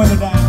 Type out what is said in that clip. Mother Dad.